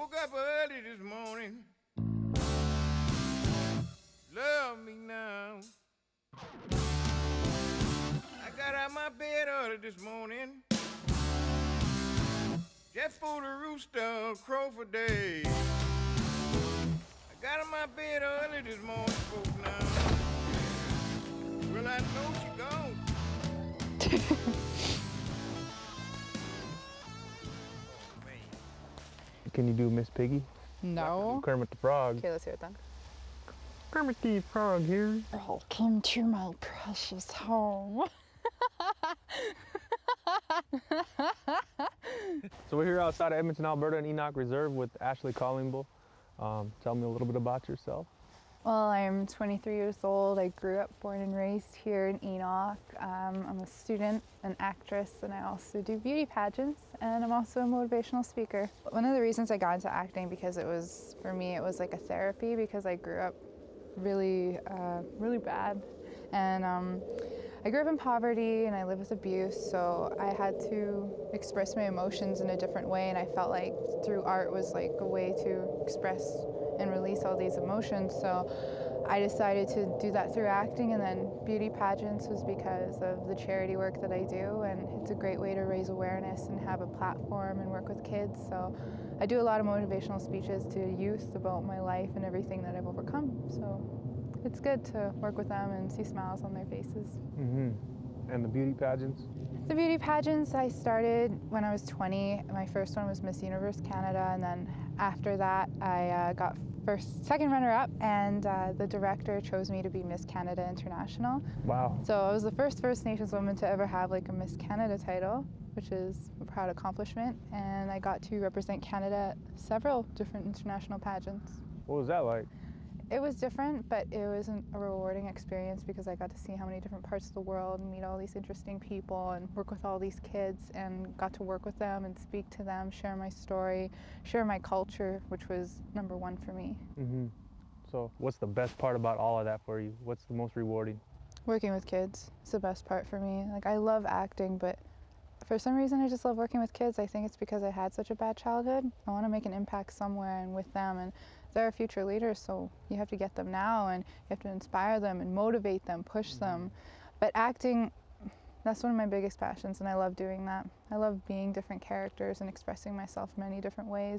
Woke up early this morning. Love me now. I got out my bed early this morning. Just for the rooster crow for day. I got out my bed early this morning, folks now. Well, I know she gone. Oh, man. Can you do Miss Piggy? No. Kermit the Frog. Okay, let's hear it then. Kermit the Frog here. Welcome to my precious home. So we're here outside of Edmonton, Alberta, in Enoch Reserve with Ashley Callingbull. Tell me a little bit about yourself. Well, I'm 23 years old. I grew up, born and raised here in Enoch. I'm a student, an actress, and I also do beauty pageants, and I'm also a motivational speaker. One of the reasons I got into acting because it was, for me, it was like a therapy because I grew up really bad. And I grew up in poverty and I lived with abuse, so I had to express my emotions in a different way, and I felt like through art was like a way to express and release all these emotions. So I decided to do that through acting, and then beauty pageants was because of the charity work that I do, and it's a great way to raise awareness and have a platform and work with kids. So I do a lot of motivational speeches to youth about my life and everything that I've overcome. So it's good to work with them and see smiles on their faces. Mm-hmm. And the beauty pageants? The beauty pageants I started when I was 20. My first one was Miss Universe Canada, and then after that I got second runner-up, and the director chose me to be Miss Canada International. Wow. So I was the first First Nations woman to ever have like a Miss Canada title, which is a proud accomplishment, and I got to represent Canada at several different international pageants. What was that like? It was different, but it was a rewarding experience because I got to see how many different parts of the world and meet all these interesting people and work with all these kids, and got to work with them and speak to them, share my story, share my culture, which was number one for me. Mm-hmm. So what's the best part about all of that for you? What's the most rewarding? Working with kids is the best part for me. Like, I love acting, but for some reason I just love working with kids. I think it's because I had such a bad childhood. I want to make an impact somewhere and with them, and they're our future leaders, so you have to get them now, and you have to inspire them and motivate them, push them. But acting, that's one of my biggest passions, and I love doing that. I love being different characters and expressing myself in many different ways.